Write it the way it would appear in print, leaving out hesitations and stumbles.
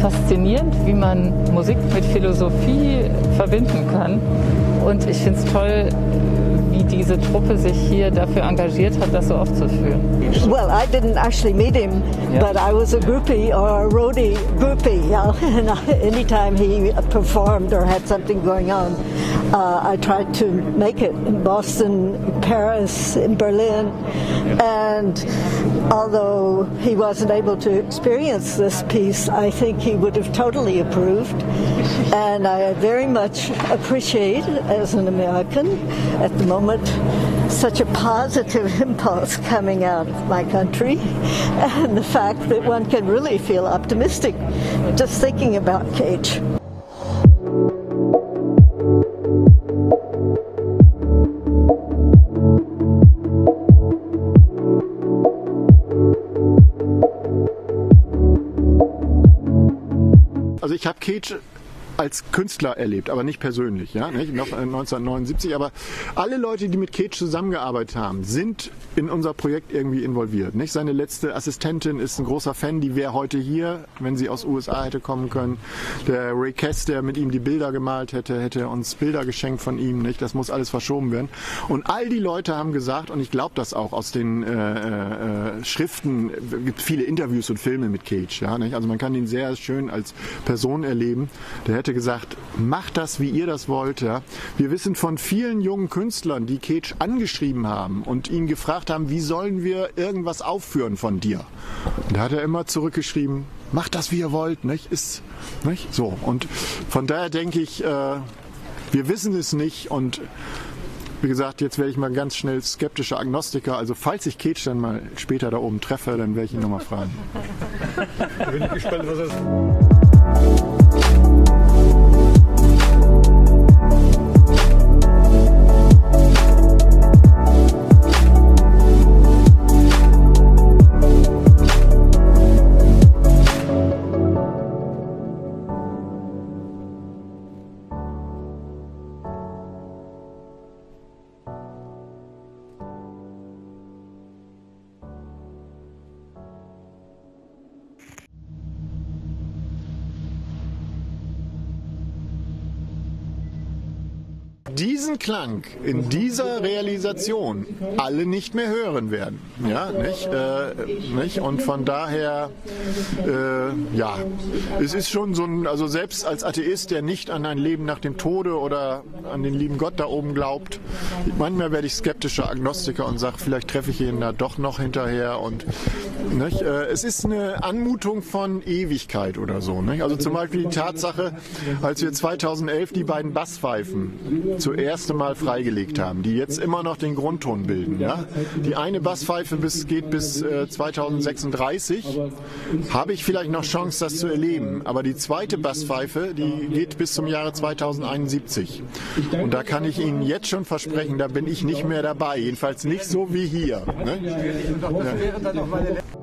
faszinierend, wie man Musik mit Philosophie verbinden kann. Und ich finde es toll, wie diese Truppe sich hier dafür engagiert hat, das so aufzuführen. Well, I didn't actually meet him, yeah. But I was a groupie or a roadie groupie. Yeah? And anytime he performed or had something going on, I tried to make it in Boston, in Paris, in Berlin. Yeah. And although he wasn't able to experience this piece, I think he would have totally approved. And I very much appreciate, as an American, at the moment, such a positive impulse coming out of my country, and the fact that one can really feel optimistic just thinking about Cage. Also ich habe Cage als Künstler erlebt, aber nicht persönlich, ja, nicht? Noch 1979, aber alle Leute, die mit Cage zusammengearbeitet haben, sind in unser Projekt irgendwie involviert, nicht? Seine letzte Assistentin ist ein großer Fan, die wäre heute hier, wenn sie aus USA hätte kommen können. Der Ray Kessler, der mit ihm die Bilder gemalt hätte, hätte uns Bilder geschenkt von ihm, nicht? Das muss alles verschoben werden. Und all die Leute haben gesagt, und ich glaube das auch aus den Schriften, gibt viele Interviews und Filme mit Cage, ja, nicht? Also man kann ihn sehr schön als Person erleben. Der hätte gesagt, macht das, wie ihr das wollt. Ja. Wir wissen von vielen jungen Künstlern, die Cage angeschrieben haben und ihn gefragt haben, wie sollen wir irgendwas aufführen von dir? Und da hat er immer zurückgeschrieben, macht das, wie ihr wollt. Nicht? Ist, nicht? So. Und von daher denke ich, wir wissen es nicht. Und wie gesagt, jetzt werde ich mal ganz schnell skeptischer Agnostiker. Also falls ich Cage dann mal später da oben treffe, dann werde ich ihn nochmal fragen. Ich bin gespannt, was das diesen Klang in dieser Realisation alle nicht mehr hören werden. Ja, nicht? Nicht? Und von daher, ja, es ist schon so ein, also selbst als Atheist, der nicht an ein Leben nach dem Tode oder an den lieben Gott da oben glaubt, manchmal werde ich skeptischer Agnostiker und sage, vielleicht treffe ich ihn da doch noch hinterher. Und nicht? Es ist eine Anmutung von Ewigkeit oder so. Nicht? Also zum Beispiel die Tatsache, als wir 2011 die beiden Basspfeifen zuerst Mal freigelegt haben, die jetzt immer noch den Grundton bilden. Ja? Die eine Basspfeife geht bis 2036, habe ich vielleicht noch Chance, das zu erleben. Aber die zweite Basspfeife, die geht bis zum Jahre 2071. Und da kann ich Ihnen jetzt schon versprechen, da bin ich nicht mehr dabei. Jedenfalls nicht so wie hier. Ne? Ja.